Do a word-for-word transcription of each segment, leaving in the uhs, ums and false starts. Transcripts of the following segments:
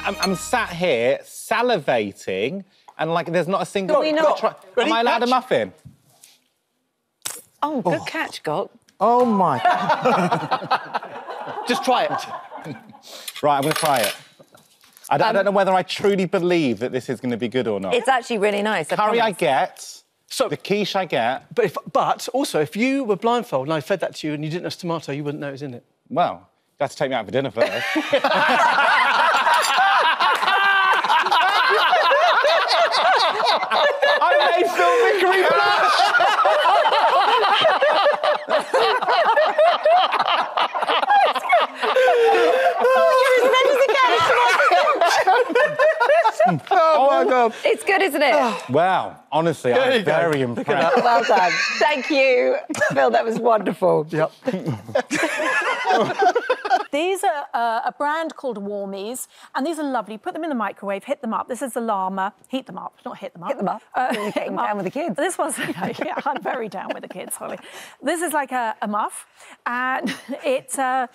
I'm, I'm sat here salivating, and like there's not a single. Can we not? Try... Am I allowed catch? a muffin? Oh, good oh. catch, Gok. Oh my! Just try it. Right, I'm gonna try it. I don't, um, I don't know whether I truly believe that this is going to be good or not. It's actually really nice. I Curry, promise. I get. So the quiche, I get. But if, but also, if you were blindfolded and I fed that to you and you didn't have tomato, you wouldn't know it was in it. Well, you have to take me out for dinner first. I made Phil Vickery blush. Oh my God! It's good, isn't it? Wow! Honestly, I'm very go. impressed. Well done. Thank you, Phil. That was wonderful. Yep. These are uh, a brand called Warmies, and these are lovely. Put them in the microwave, hit them up. This is the llama. Heat them up, not hit them up. Hit them up. Uh, hit them down up. with the kids. This one's... yeah, I'm very down with the kids, Holly. This is like a, a muff, and it uh,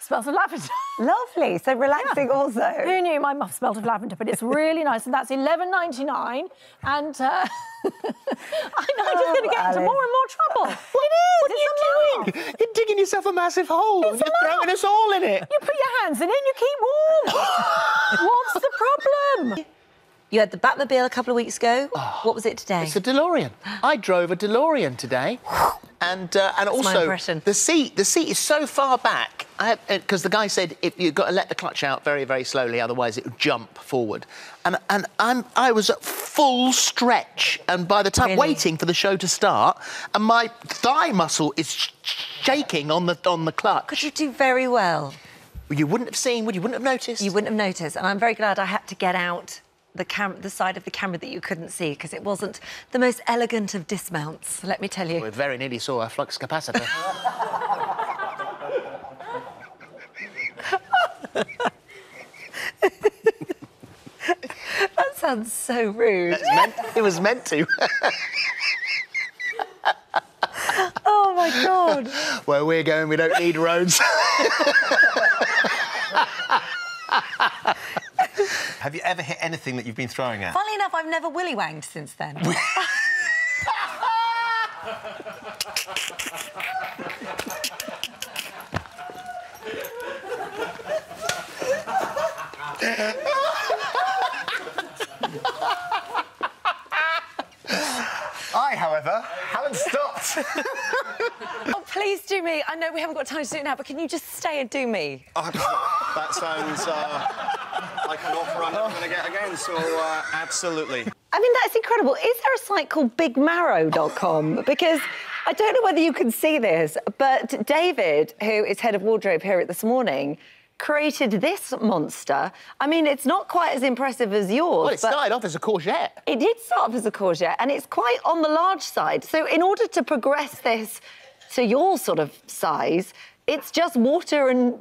smells of lavender. Lovely, so relaxing yeah. also. Who knew my muff smelled of lavender, but it's really nice, and that's eleven ninety-nine, and... Uh... I know, I'm just going to get into more and more trouble. What, it is, what are you doing? Mouth. You're digging yourself a massive hole. It's You're throwing us all in it. You put your hands in it and you keep warm. What's the problem? You had the Batmobile a couple of weeks ago. Oh, what was it today? It's a DeLorean. I drove a DeLorean today. And uh, and That's also, my impression. the seat the seat is so far back, because the guy said if you've got to let the clutch out very, very slowly, otherwise it would jump forward. And and I'm, I was at full stretch, and by the time really? waiting for the show to start, and my thigh muscle is sh shaking on the on the clutch. Could you do very well? You wouldn't have seen, would you? Wouldn't have noticed. You wouldn't have noticed, and I'm very glad I had to get out the cam the side of the camera that you couldn't see, because it wasn't the most elegant of dismounts, let me tell you. We very nearly saw a flux capacitor. That sounds so rude. That's meant, it was meant to. Oh, my God. Where we're going, we don't need roads. Have you ever hit anything that you've been throwing at? Funnily enough, I've never willy-wanged since then. I, however, haven't stopped. Oh, please do me. I know we haven't got time to do it now, but can you just stay and do me? Oh, that sounds... Uh... like an offer I'm not going to get again, so uh, absolutely. I mean, that's incredible. Is there a site called Big Marrow dot com? Because I don't know whether you can see this, but David, who is head of wardrobe here at This Morning, created this monster. I mean, it's not quite as impressive as yours. Well, it started off as a courgette. It did start off as a courgette, and it's quite on the large side. So in order to progress this to your sort of size, it's just water and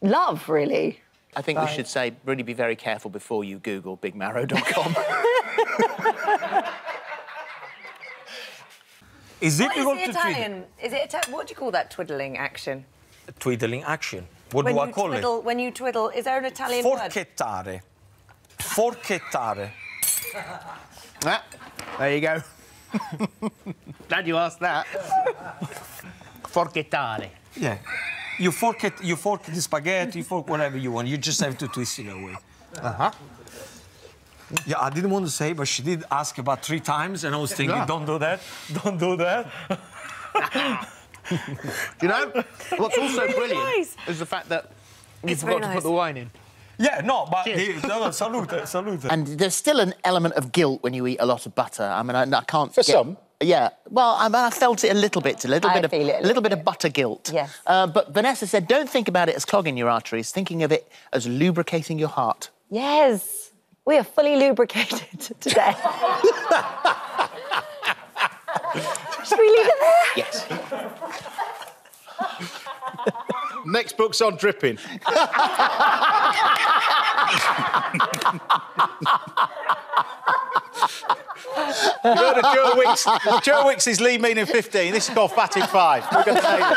love, really. I think Bye. we should say, really be very careful before you Google Big Marrow dot com. Is it what is the Italian? Is it Italian? What do you call that twiddling action? A twiddling action. What when do I call twiddle, it? When you twiddle, is there an Italian Forchettare. word? Forchettare. Forchettare. Ah, there you go. Glad you asked that. Forchettare. Yeah. You fork it, you fork the spaghetti, you fork whatever you want. You just have to twist it away. Uh-huh. Yeah, I didn't want to say, but she did ask about three times, and I was thinking, yeah. don't do that, don't do that. You know, what's it's also really brilliant nice. is the fact that you it's forgot nice. to put the wine in. Yeah, no, but... He, no, no, salute, salute. And there's still an element of guilt when you eat a lot of butter. I mean, I, I can't... For get... some. Yeah, well, I, mean, I felt it a little bit, a little I bit of, a little, little bit, bit of butter guilt. Yes. Uh, but Vanessa said, don't think about it as clogging your arteries. Thinking of it as lubricating your heart. Yes, we are fully lubricated today. Should we leave it there? Yes. Next book's on dripping. You've heard of Joe Wicks. Joe Wicks is lean, mean, and fifteen. This is called Fatty Five. We're going to say that.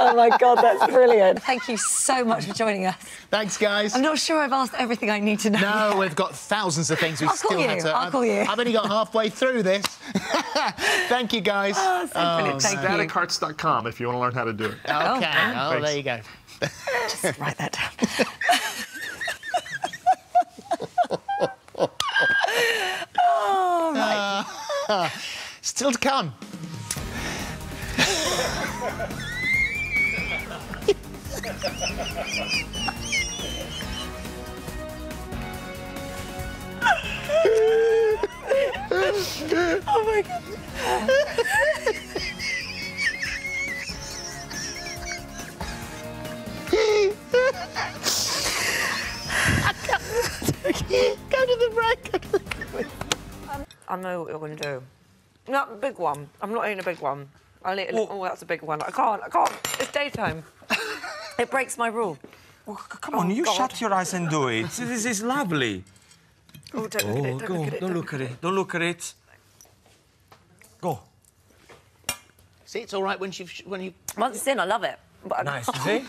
Oh, my God, that's brilliant. Thank you so much for joining us. Thanks, guys. I'm not sure I've asked everything I need to know. No, yet. We've got thousands of things we I'll still call you. Had to... I'll I've, call you. I've only got halfway through this. Thank you, guys. Oh, so oh, brilliant. Thank you. static hearts dot com if you want to learn how to do it. OK. Oh, oh there you go. Just write that down. Oh, right. Uh, still to come. Oh, my God. Go to the break. Go to the break. I know what you're going to do. Not a big one. I'm not eating a big one. I'll eat a little... Oh, that's a big one. I can't. I can't. It's daytime. It breaks my rule. Well, come on, oh, you God. Shut your eyes and do it. This is lovely. Oh, don't look oh, at it. Don't go. Look at it. Don't, don't look at it. Don't look at it. Go. See, it's all right when you've... When you... Once it's in, I love it. But nice, see?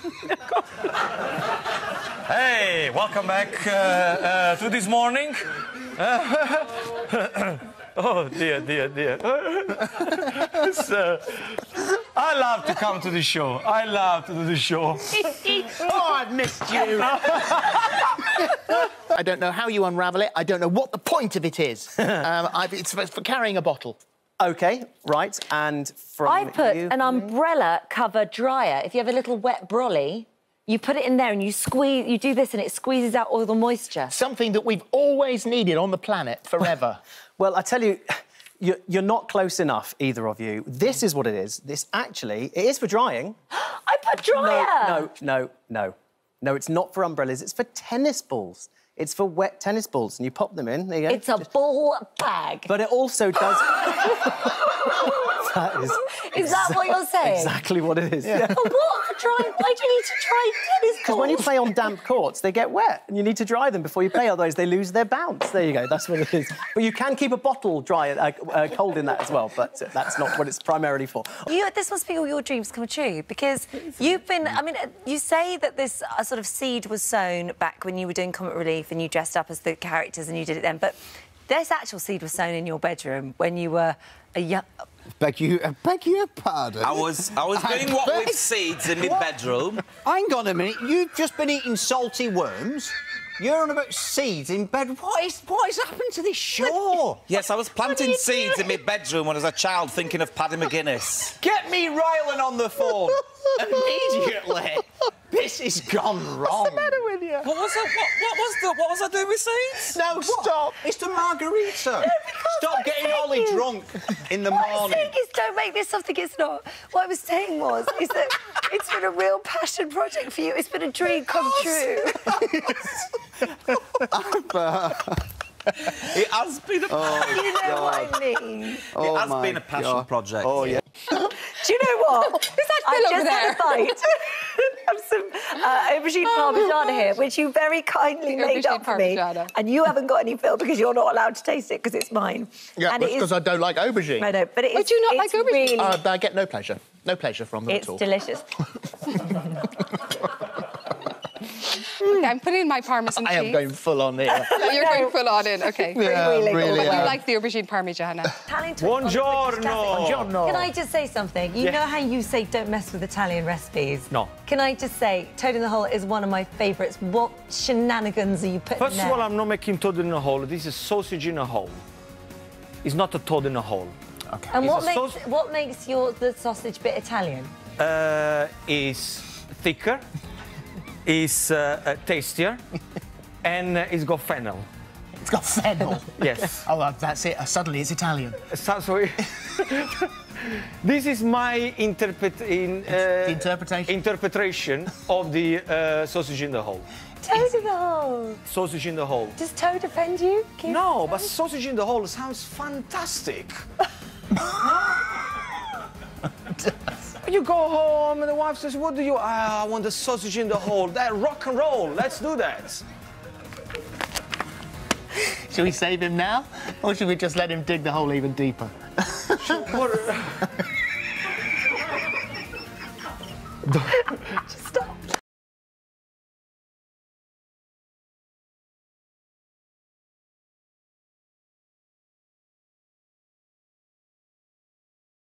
Hey, welcome back uh, uh, to This Morning. Oh, dear, dear, dear. So, I love to come to the show. I love to do the show. Oh, I've missed you. I don't know how you unravel it. I don't know what the point of it is. um, I've, it's for, for carrying a bottle. OK, right, and from I put you... an umbrella cover dryer. If you have a little wet brolly... You put it in there and you squeeze, you do this and it squeezes out all the moisture. Something that we've always needed on the planet forever. Well, I tell you, you're, you're not close enough, either of you. This is what it is. This actually, it is for drying. I put dryer! No, no, no, no. No, it's not for umbrellas, it's for tennis balls. It's for wet tennis balls and you pop them in, there you go. It's a ball bag. But it also does... That is, is that what you're saying? Exactly what it is. Yeah. Yeah. But what? Dry, why do you need to dry tennis balls? Because when you play on damp courts, they get wet, and you need to dry them before you play, otherwise they lose their bounce. There you go, that's what it is. But you can keep a bottle dry, uh, uh, cold in that as well, but that's not what it's primarily for. You, this must be all your dreams come true, because you've been... I mean, you say that this uh, sort of seed was sown back when you were doing Comic Relief and you dressed up as the characters and you did it then, but this actual seed was sown in your bedroom when you were a young... Beg you, uh, beg your pardon. I was, I was doing I what beg... with seeds in my bedroom. Hang on a minute. You've just been eating salty worms. You're on about seeds in bed. What is, what has happened to this show? Yes, I was planting seeds doing? in my bedroom when I was a child, thinking of Paddy McGuinness. Get me Rylan on the phone immediately. This has gone wrong. What's the matter with you? What was I, what, what was the, what was I doing with seeds? No, what? Stop. It's the margarita. No, stop getting Ollie is... drunk in the what morning. What I'm saying is don't make this something it's not. What I was saying was is that it's been a real passion project for you. It's been a dream come true. I've, uh... It has been a passion. Oh, you know God. what I mean? Oh, it has been a passion God. project. Oh, yeah. Do you know what? Is that Phil over there? I just had a bite of some uh, aubergine oh, parmigiana here, which you very kindly made up for me. And you haven't got any, Phil, because you're not allowed to taste it because it's mine. Yeah, and because is... I don't like aubergine. I know, but it is. Would you not like aubergine? Really... Uh, I get no pleasure. No pleasure from them it's at all. It's delicious. Okay, I'm putting in my parmesan cheese. I am going full on here. You're no. going full on in, OK. Yeah, really, really. But you like the aubergine parmigiana. Buongiorno. Buongiorno. Can I just say something? You yeah. know how you say don't mess with Italian recipes? No. Can I just say, toad in the hole is one of my favourites. What shenanigans are you putting First in there? Of all, I'm not making toad in a hole. This is sausage in a hole. It's not a toad in a hole. OK. And what makes, what makes your the sausage bit Italian? Uh, it's thicker. Is uh, uh, tastier, and uh, it's got fennel. It's got fennel? Yes. Oh, well, that's it. Uh, suddenly, it's Italian. So, sorry. This is my interpret in, uh, interpretation. interpretation of the uh, sausage in the hole. Toad in the hole. Sausage in the hole. Does toad offend you? Can no, you but sausage in the hole sounds fantastic. You go home and the wife says, what do you... Ah, I want the sausage in the hole. That rock and roll. Let's do that. Should we save him now, or should we just let him dig the hole even deeper? What?